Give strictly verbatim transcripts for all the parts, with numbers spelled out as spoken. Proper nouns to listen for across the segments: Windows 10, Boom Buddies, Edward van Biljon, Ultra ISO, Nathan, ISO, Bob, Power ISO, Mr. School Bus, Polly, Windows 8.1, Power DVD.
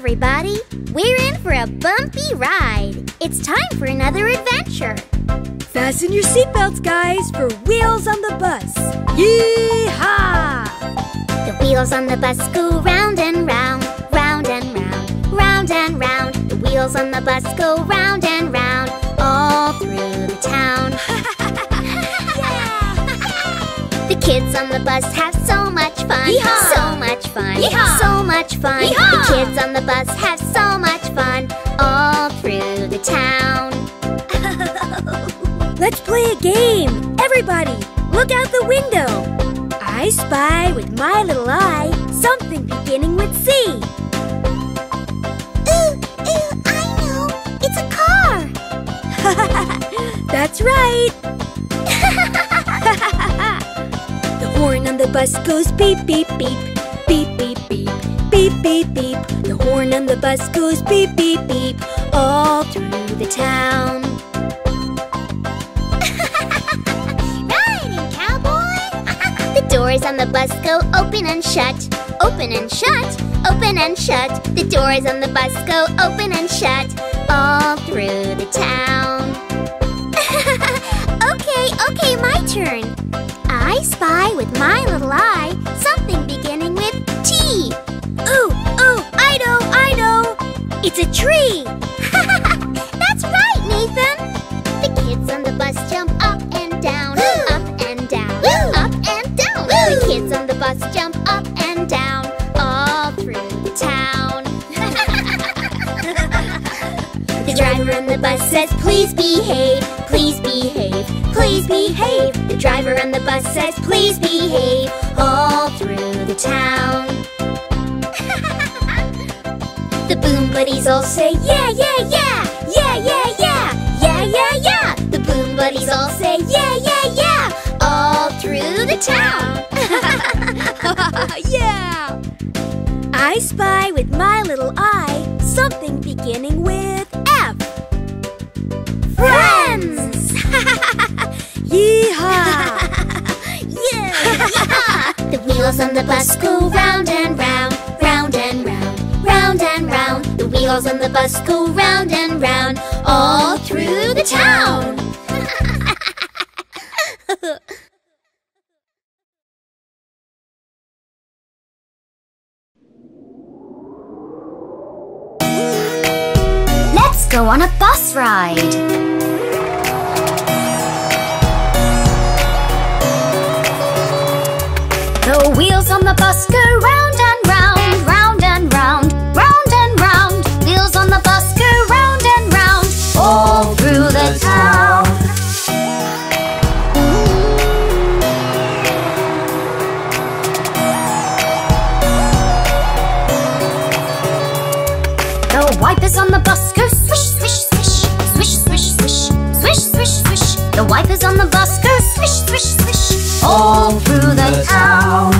everybody! We're in for a bumpy ride! It's time for another adventure! Fasten your seatbelts, guys, for Wheels on the Bus! Yee-haw! The wheels on the bus go round and round, round and round, round and round. The wheels on the bus go round and round, all through the town. The kids on the bus have so much fun, Yeehaw! So much fun, Yeehaw! So much fun. Yeehaw! The kids on the bus have so much fun, all through the town. Let's play a game. Everybody, look out the window. I spy with my little eye something beginning with C. Ooh, ooh, I know. It's a car. That's right. The horn on the bus goes beep, beep, beep, beep, beep, beep, beep, beep, beep. The horn on the bus goes beep, beep, beep, all through the town. Riding, cowboy! The doors on the bus go open and shut, open and shut, open and shut. The doors on the bus go open and shut, all through the town. Okay, okay, my turn. I spy with my little eye something beginning with T. Ooh, ooh, I know, I know. It's a tree. That's right, Nathan. The kids on the bus jump up and down, Ooh. Up and down, Ooh. Up and down. Ooh. The kids on the bus jump up and down, all through the town. The driver on the bus says, please behave, please behave, please behave. The driver on the bus says, please behave, all through the town. The Boom Buddies all say, yeah, yeah, yeah, yeah, yeah, yeah, yeah, yeah, yeah. The Boom Buddies all say, yeah, yeah, yeah, all through the town. Yeah! I spy with my little eye something beginning with F. Friends! Yeehaw! Yeah! Yeehaw! The wheels on the bus go round and round, round and round, round and round. The wheels on the bus go round and round, all through the town. Go on a bus ride. The wheels on the bus go round and round, round and round, round and round. Wheels on the bus go round and round, all through the town. The wipers on the bus go the wipers on the bus go swish, swish, swish, all through the town.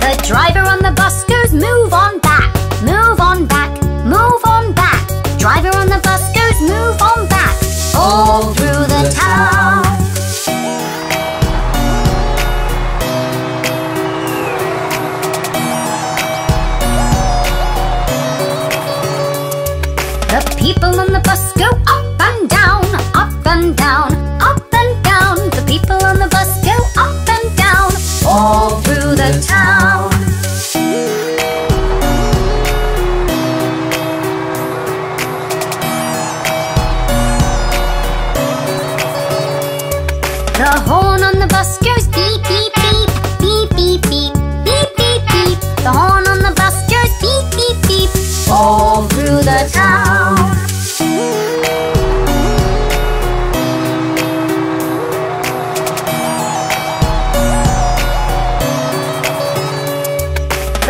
The driver on the bus goes move on back, move on back, move on back. Driver on the bus goes move on back, all through the town. People on the bus go up and down, up and down, up and down. The people on the bus go up and down, all through the town. The horn on the bus goes beep, beep, beep, beep, beep, beep, beep, beep, beep. The horn on the bus goes beep, beep, beep, all through the town.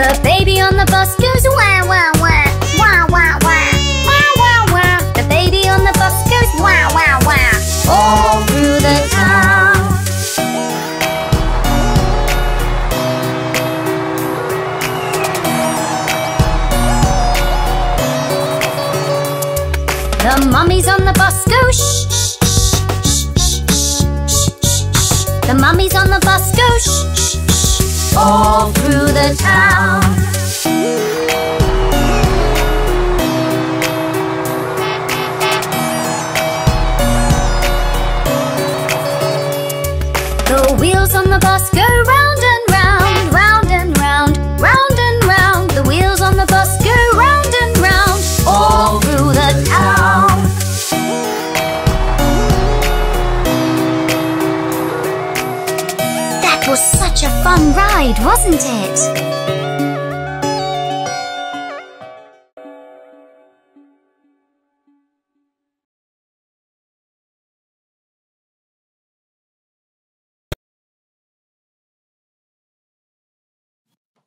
The baby on the bus goes wah, wah, wah, wah, wah, wah, wah, wah, wah. The baby on the bus goes wah, wah, wah, all through the town. The mummies on the bus go shh, shh, shh, shh, The mummies on the bus go shh, shh, shh all through the town. The wheels on the bus go round and round, round and round, round and round. The wheels on the bus go round and round all through the town. That was such a fun ride, wasn't it?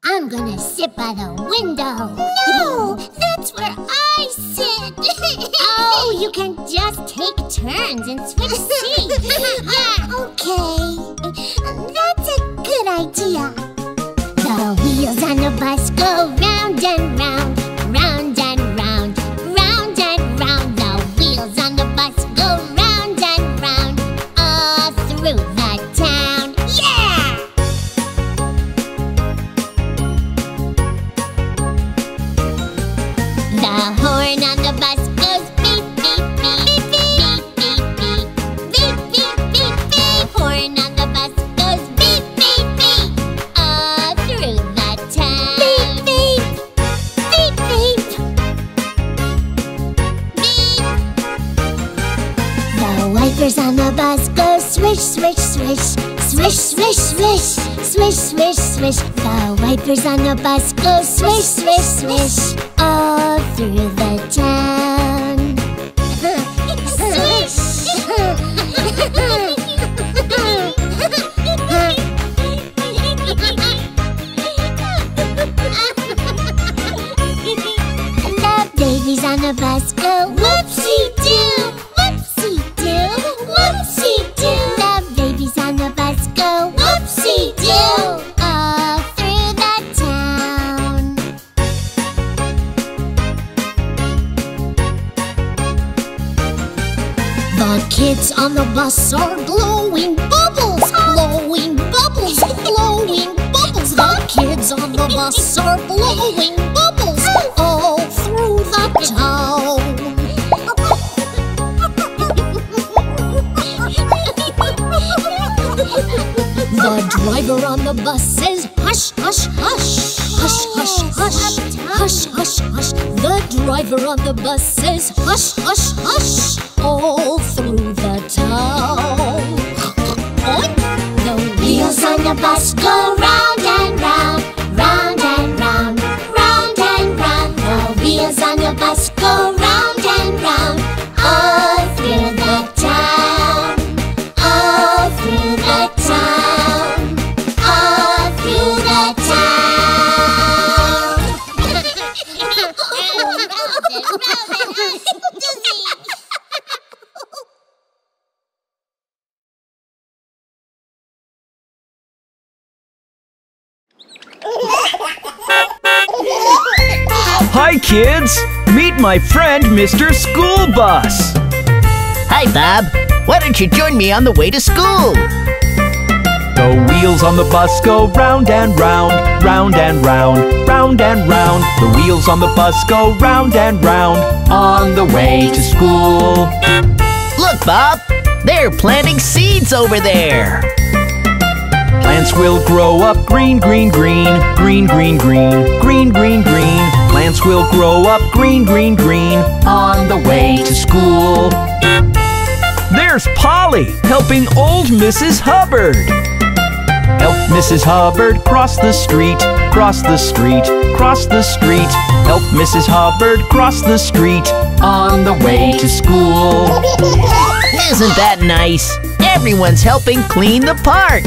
I'm gonna sit by the window. No, that's where I sit. Oh, you can just take turns and switch seats. Yeah. Okay, that's a good idea. The wheels on the bus go round and round, round and round, round and round. The wheels on the bus go round and round all through the town. On the bus go swish, swish, swish, swish, swish, swish, swish, swish, swish. The wipers on the bus go swish, swish, swish all through the town. Swish. The babies on the bus go whoopsie-doo, whoopsie-doo, whoopsie-doo. The babies on the bus go whoopsie-doo all through the town. The kids on the bus are blowing bubbles, blowing bubbles, blowing bubbles. The kids on the bus are blowing bubbles all through the town. The driver on the bus says hush, hush, hush, hush, hush, hush, hush, hush, hush. The driver on the bus says hush, hush, hush all through the town. The wheels on the bus go round and round, round and round, round and round. The wheels on the bus go round and round all through the town, all through the town. Hi kids! Meet my friend Mister School Bus! Hi Bob! Why don't you join me on the way to school? The wheels on the bus go round and round, round and round, round and round. The wheels on the bus go round and round on the way to school. Look Bob! They're planting seeds over there! Plants will grow up green, green, green, green, green, green, green, green, green. Plants will grow up green, green, green on the way to school. There's Polly helping old Missus Hubbard. Help Missus Hubbard cross the street, cross the street, cross the street. Help Missus Hubbard cross the street on the way to school. Isn't that nice? Everyone's helping clean the park.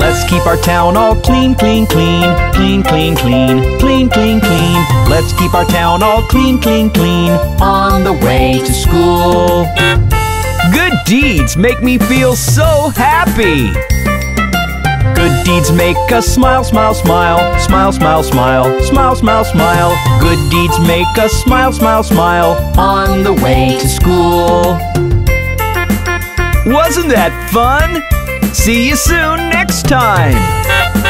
Let's keep our town all clean, clean, clean, clean, clean, clean, clean, clean, clean. Let's keep our town all clean, clean, clean on the way to school. Good deeds make me feel so happy. Good deeds make us smile, smile, smile, smile, smile, smile, smile, smile, smile. Good deeds make us smile, smile, smile on the way to school. Wasn't that fun? See you soon next time.